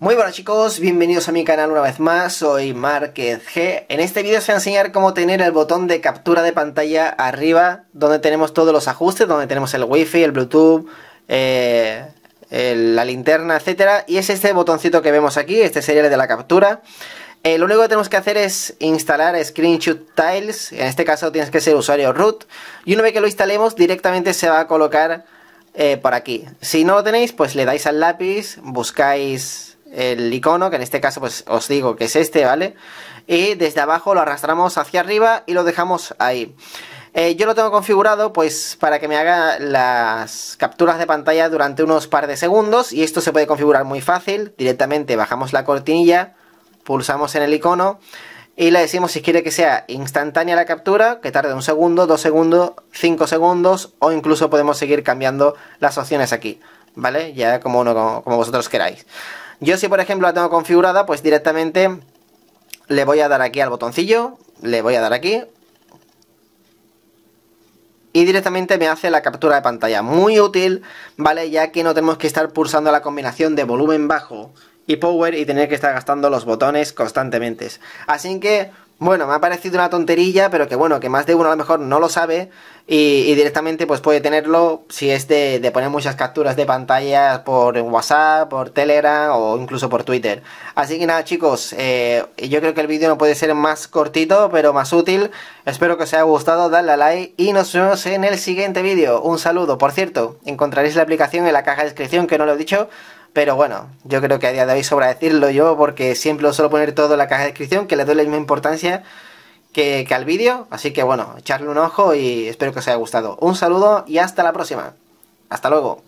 Muy buenas chicos, bienvenidos a mi canal una vez más, soy Márquez G. En este vídeo os voy a enseñar cómo tener el botón de captura de pantalla arriba, donde tenemos todos los ajustes, donde tenemos el wifi, el bluetooth, la linterna, etcétera. Y es este botoncito que vemos aquí, este sería el de la captura. Lo único que tenemos que hacer es instalar Screenshot Tiles, en este caso tienes que ser usuario root. Y una vez que lo instalemos directamente se va a colocar por aquí. Si no lo tenéis pues le dais al lápiz, buscáis el icono, que en este caso pues os digo que es este, ¿vale? Y desde abajo lo arrastramos hacia arriba y lo dejamos ahí. Yo lo tengo configurado pues para que me haga las capturas de pantalla durante unos par de segundos, y esto se puede configurar muy fácil. Directamente bajamos la cortinilla, pulsamos en el icono y le decimos si quiere que sea instantánea la captura, que tarde un segundo, 2 segundos, 5 segundos, o incluso podemos seguir cambiando las opciones aquí, ¿vale? Ya como vosotros queráis. Yo si por ejemplo la tengo configurada, pues directamente le voy a dar aquí al botoncillo, le voy a dar aquí y directamente me hace la captura de pantalla. Muy útil, ¿vale? Ya que no tenemos que estar pulsando la combinación de volumen bajo y power y tener que estar gastando los botones constantemente. Así que, bueno, me ha parecido una tonterilla, pero que bueno, que más de uno a lo mejor no lo sabe y directamente pues puede tenerlo si es de poner muchas capturas de pantalla por WhatsApp, por Telegram o incluso por Twitter. Así que nada chicos, yo creo que el vídeo no puede ser más cortito, pero más útil. Espero que os haya gustado, dadle a like y nos vemos en el siguiente vídeo. Un saludo. Por cierto, encontraréis la aplicación en la caja de descripción, que no lo he dicho. Pero bueno, yo creo que a día de hoy sobra decirlo yo, porque siempre lo suelo poner todo en la caja de descripción, que le doy la misma importancia que al vídeo. Así que bueno, echarle un ojo y espero que os haya gustado. Un saludo y hasta la próxima. Hasta luego.